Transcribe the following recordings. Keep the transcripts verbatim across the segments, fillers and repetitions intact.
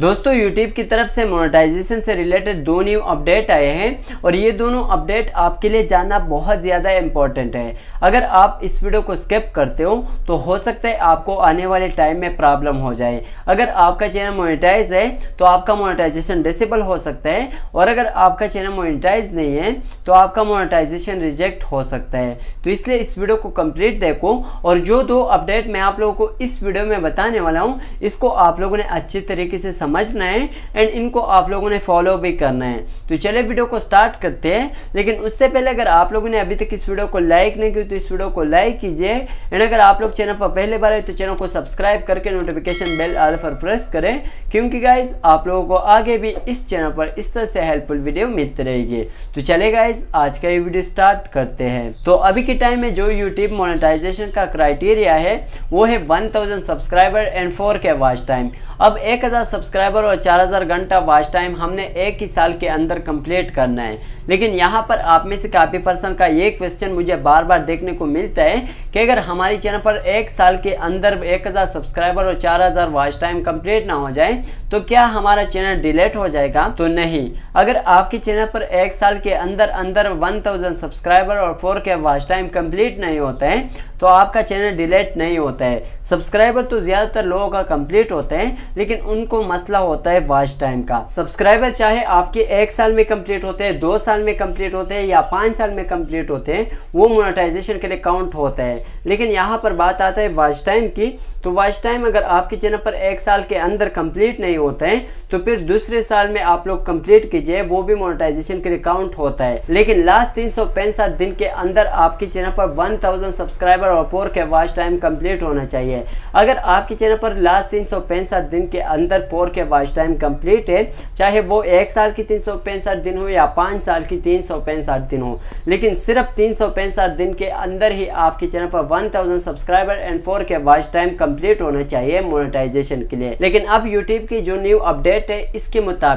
दोस्तों YouTube की तरफ से मोनेटाइजेशन से रिलेटेड दो न्यू अपडेट आए हैं और ये दोनों अपडेट आपके लिए जानना बहुत ज़्यादा इम्पोर्टेंट है। अगर आप इस वीडियो को स्किप करते हो तो हो सकता है आपको आने वाले टाइम में प्रॉब्लम हो जाए। अगर आपका चैनल मोनेटाइज है तो आपका मोनेटाइजेशन डिसेबल हो सकता है और अगर आपका चैनल मोनेटाइज नहीं है तो आपका मोनेटाइजेशन रिजेक्ट हो सकता है। तो इसलिए इस वीडियो को कंप्लीट देखो और जो दो अपडेट मैं आप लोगों को इस वीडियो में बताने वाला हूँ इसको आप लोगों ने अच्छे तरीके से समझना है एंड इनको आप लोगों ने फॉलो भी करना है। तो चले वीडियो को स्टार्ट करते हैं, लेकिन उससे पहले अगर आप लोगों ने अभी तक इस वीडियो को लाइक नहीं किया तो इस वीडियो को लाइक कीजिए एंड अगर आप लोग चैनल पर पहले बार आए तो चैनल को सब्सक्राइब करके नोटिफिकेशन बेल आल पर प्रेस करें, क्योंकि गाइज आप लोगों को आगे भी इस चैनल पर इस तरह से हेल्पफुल वीडियो मिलती रहेगी। तो चले गाइज आज का ये वीडियो स्टार्ट करते हैं। तो अभी के टाइम में जो यूट्यूब मोनेटाइजेशन का क्राइटेरिया है वो है one thousand subscriber and four K watch time. अब एक हज़ार सब्सक्राइबर और चार हज़ार घंटा वॉच टाइम हमने एक ही साल के अंदर कंप्लीट करना है। लेकिन यहाँ पर आप में से काफ़ी पर्सन का ये क्वेश्चन मुझे बार बार देखने को मिलता है कि अगर हमारे चैनल पर एक साल के अंदर एक हज़ार सब्सक्राइबर और चार हज़ार वॉच टाइम कंप्लीट ना हो जाए तो क्या हमारा चैनल डिलीट हो जाएगा? तो नहीं, अगर आपके चैनल पर एक साल के अंदर अंदर वन थाउजेंड सब्सक्राइबर और four K watch time complete नहीं होता है तो आपका चैनल डिलीट नहीं होता है। सब्सक्राइबर तो ज़्यादातर लोगों का कंप्लीट होता है लेकिन उनको मसला होता है वॉच टाइम का। सब्सक्राइबर चाहे आपके एक साल में कंप्लीट होते हैं, दो साल में कंप्लीट होते हैं या पाँच साल में कंप्लीट होते हैं, वो मोनेटाइजेशन के लिए काउंट होता है। लेकिन यहाँ पर बात आता है वॉच टाइम की। तो वॉच टाइम अगर आपके चैनल पर एक साल के अंदर कंप्लीट नहीं होता है तो फिर दूसरे साल में आप लोग कंप्लीट कीजिए, वो भी मोनेटाइजेशन के लिए काउंट होता है। लेकिन लास्ट तीन सौ पैंसठ दिन के अंदर आपके चैनल पर वन थाउजेंड सब्सक्राइबर और four K watch time complete होना चाहिए। अगर आपके चैनल पर लास्ट तीन सौ पैंसठ दिन के अंदर four K watch time complete है, चाहे वो एक साल की तीन सौ पैंसठ दिन हो या पाँच साल की तीन सौ पैंसठ दिन हो, लेकिन सिर्फ तीन सौ पैंसठ दिन के अंदर ही आपके चैनल पर one thousand subscriber and four K watch time complete होना चाहिए मोनेटाइजेशन के लिए। लेकिन अब यूट्यूब की जो न्यू अपडेट है इसके मुताबिक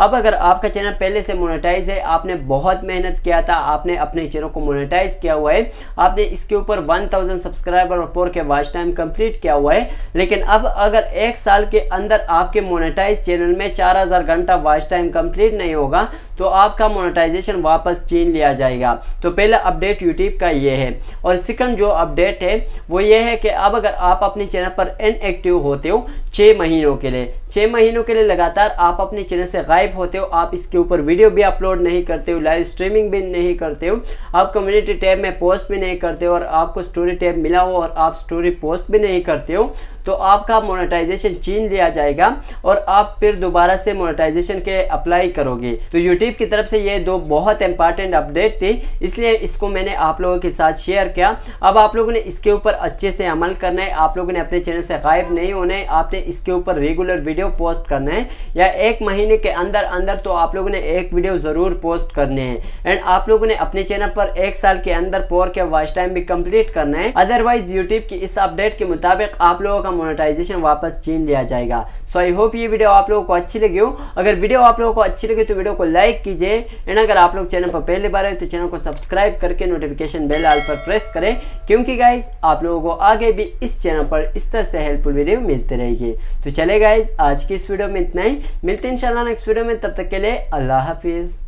अब अगर आपका चैनल पहले से मोनेटाइज है, आपने बहुत मेहनत किया था, आपने अपने चैनल को मोनेटाइज किया हुआ है, आपने इसके ऊपर वन थाउजेंड सब्सक्राइबर और four K watch time complete किया हुआ है, लेकिन अब अगर एक साल के अंदर आपके मोनेटाइज चैनल में चार हज़ार घंटा वॉच टाइम कंप्लीट नहीं होगा तो आपका मोनेटाइजेशन वापस छीन लिया जाएगा। तो पहला अपडेट यूट्यूब का ये है। और सेकंड जो अपडेट है वो ये है कि अब अगर आप अपने चैनल पर इनएक्टिव होते हो छः महीनों के लिए, छः महीनों के लिए लगातार आप अपने चैनल से गायब होते हो, आप इसके ऊपर वीडियो भी अपलोड नहीं करते हो, लाइव स्ट्रीमिंग भी नहीं करते हो, आप कम्युनिटी टैब में पोस्ट भी नहीं करते हो और आपको स्टोरी टैब मिला हो और आप स्टोरी पोस्ट भी नहीं करते हो तो आपका मोनेटाइजेशन छीन लिया जाएगा और आप फिर दोबारा से मोनेटाइजेशन के अप्लाई करोगे। तो यूट्यूब की तरफ से ये दो बहुत इंपॉर्टेंट अपडेट थी, इसलिए इसको मैंने आप लोगों के साथ शेयर किया। अब आप लोगों ने इसके ऊपर अच्छे से अमल करना है, आप लोगों ने अपने चैनल से गायब नहीं होना है, आपने इसके ऊपर रेगुलर वीडियो पोस्ट करना है या एक महीने के अंदर अंदर तो आप लोगों ने एक वीडियो ज़रूर पोस्ट करने हैं एंड आप लोगों ने अपने चैनल पर एक साल के अंदर फोर के वॉच टाइम भी कंप्लीट करना है। अदरवाइज यूट्यूब की इस अपडेट के मुताबिक आप लोगों का मोनेटाइजेशन वापस छीन लिया जाएगा। सो आई होप ये वीडियो आप लोगों को अच्छी लगी हो। अगर वीडियो आप लोगों को अच्छी लगी तो वीडियो को लाइक कीजिए एंड अगर आप लोग चैनल पर पहली बार आए तो चैनल को सब्सक्राइब करके नोटिफिकेशन बेल आल पर प्रेस करें, क्योंकि गाइज आप लोगों को आगे भी इस चैनल पर इस तरह से हेल्पफुल वीडियो मिलते रहेगी। तो चले गाइज आज की इस वीडियो में इतना ही, मिलते हैं इंशाल्लाह नेक्स्ट वीडियो में, तब तक के लिए अल्लाह हाफिज़।